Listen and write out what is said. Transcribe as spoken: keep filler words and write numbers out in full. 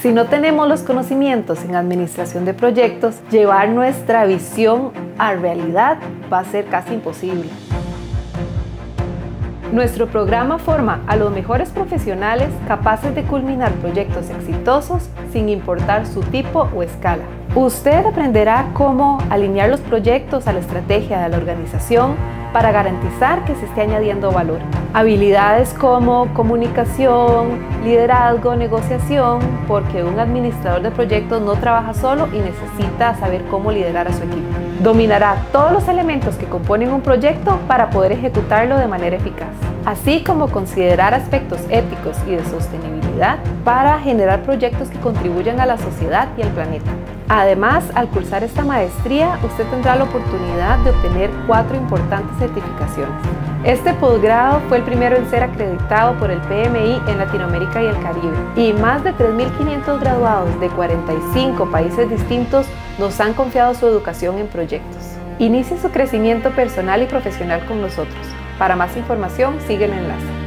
Si no tenemos los conocimientos en administración de proyectos, llevar nuestra visión a realidad va a ser casi imposible. Nuestro programa forma a los mejores profesionales capaces de culminar proyectos exitosos sin importar su tipo o escala. Usted aprenderá cómo alinear los proyectos a la estrategia de la organización para garantizar que se esté añadiendo valor. Habilidades como comunicación, liderazgo, negociación, porque un administrador de proyectos no trabaja solo y necesita saber cómo liderar a su equipo. Dominará todos los elementos que componen un proyecto para poder ejecutarlo de manera eficaz, así como considerar aspectos éticos y de sostenibilidad para generar proyectos que contribuyan a la sociedad y al planeta. Además, al cursar esta maestría, usted tendrá la oportunidad de obtener cuatro importantes certificaciones. Este posgrado fue el primero en ser acreditado por el P M I en Latinoamérica y el Caribe, y más de tres mil quinientos graduados de cuarenta y cinco países distintos nos han confiado su educación en proyectos. Inicie su crecimiento personal y profesional con nosotros. Para más información, sigue el enlace.